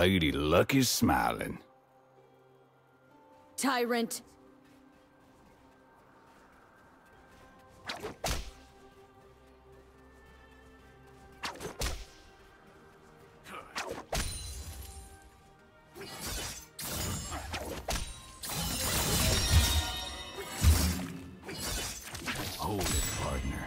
Lady Luck is smiling. Tyrant. Hold it, partner.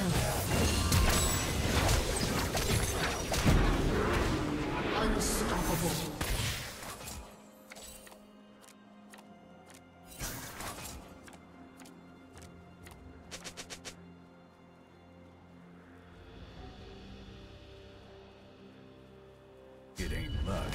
kill. Unstoppable. It ain't luck,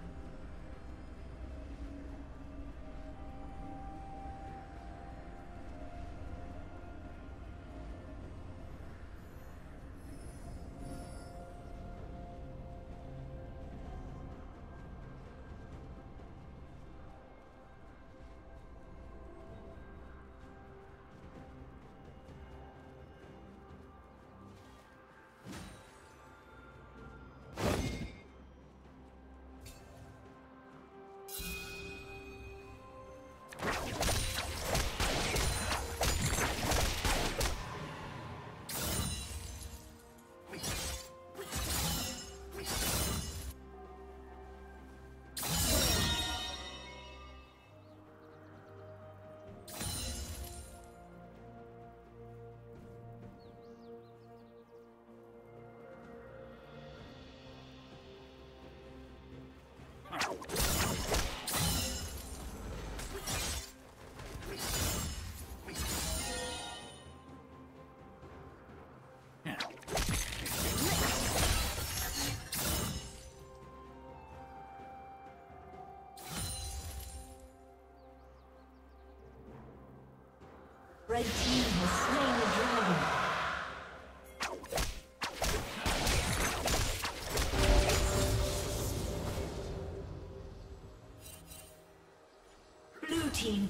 Red team has slain the dragon. Blue team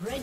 Red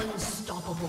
Unstoppable.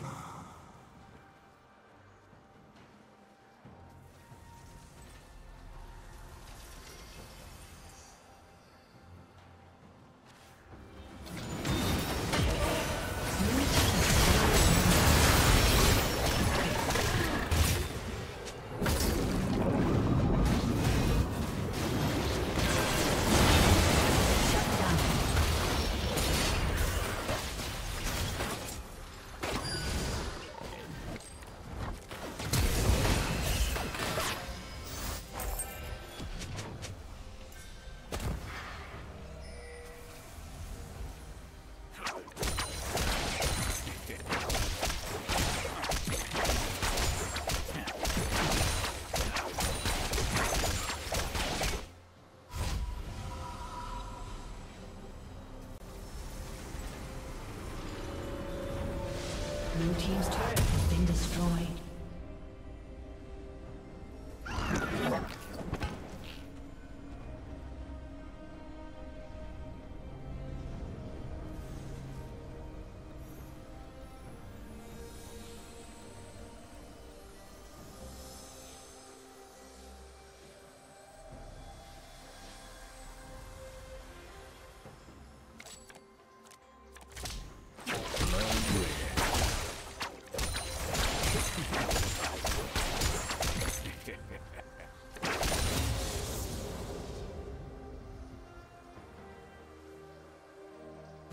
Blue team's turret has been destroyed.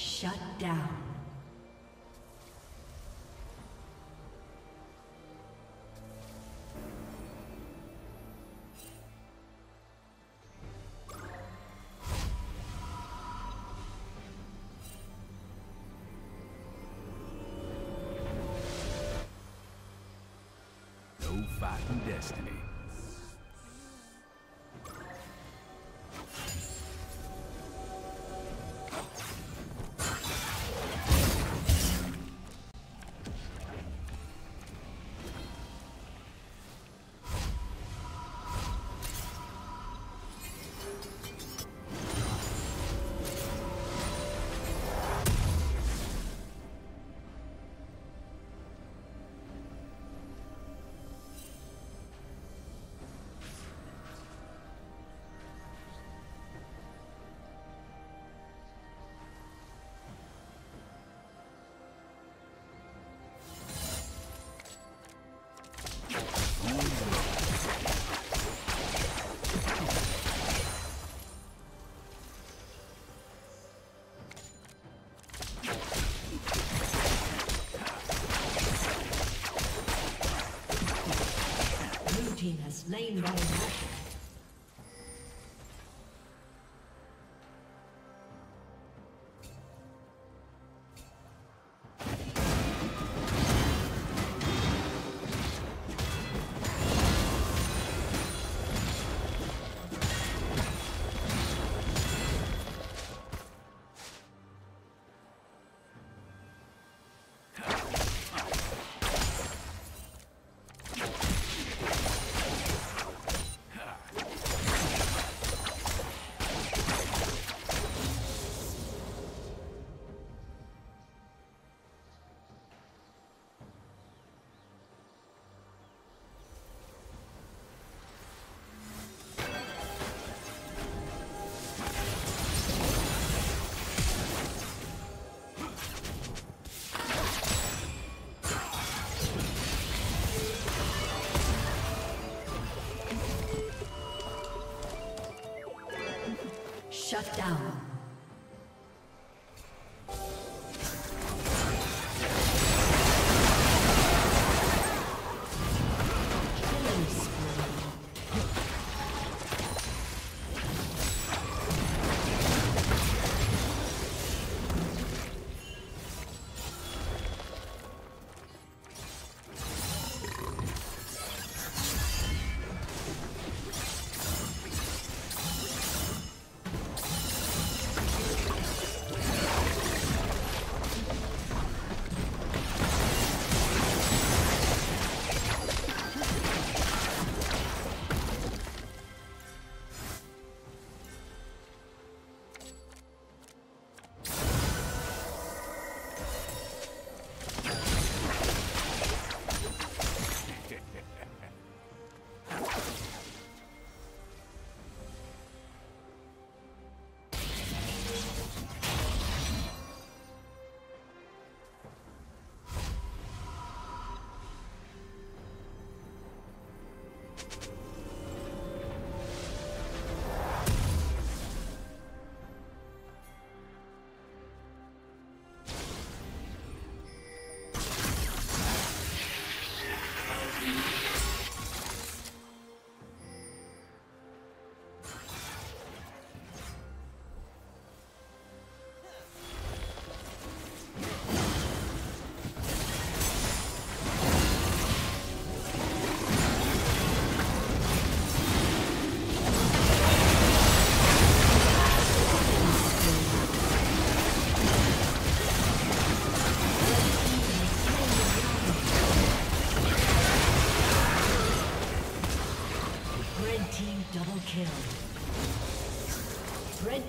Shut down. No fighting destiny. Slain by a Shut down. Red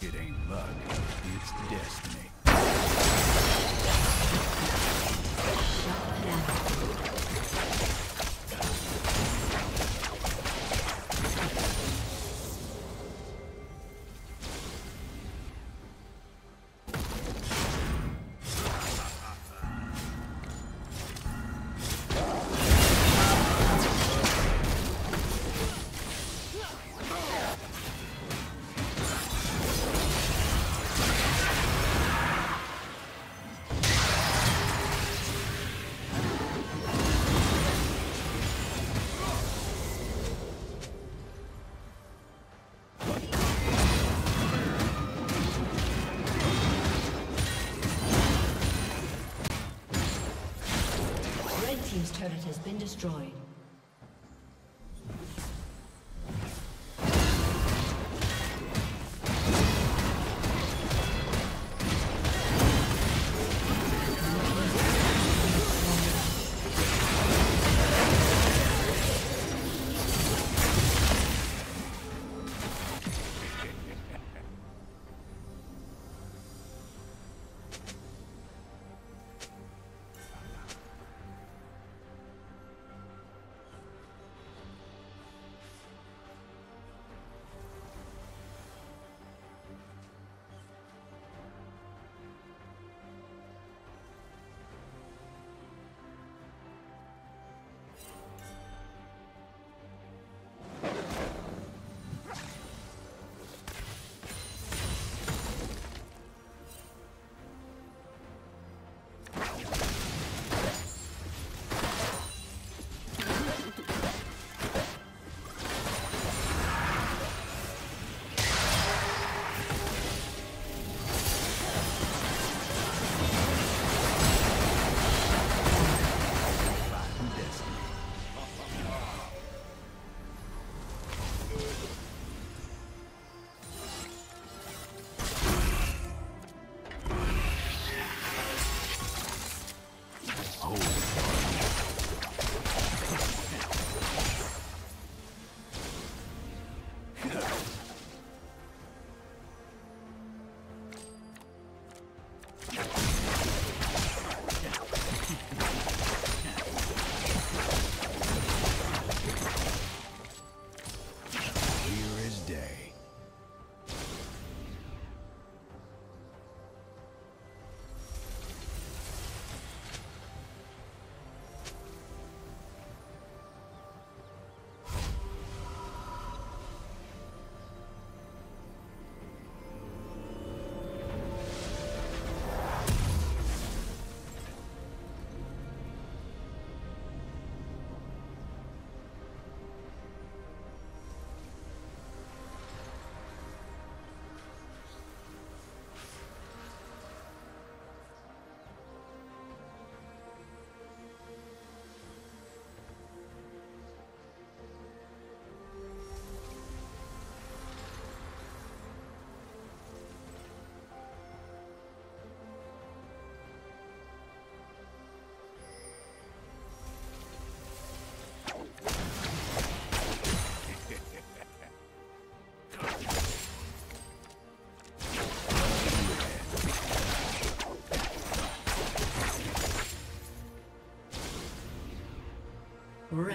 It ain't luck, it's destiny. Turret has been destroyed.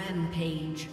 Rampage.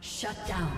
Shut down.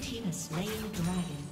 team has slain the dragon.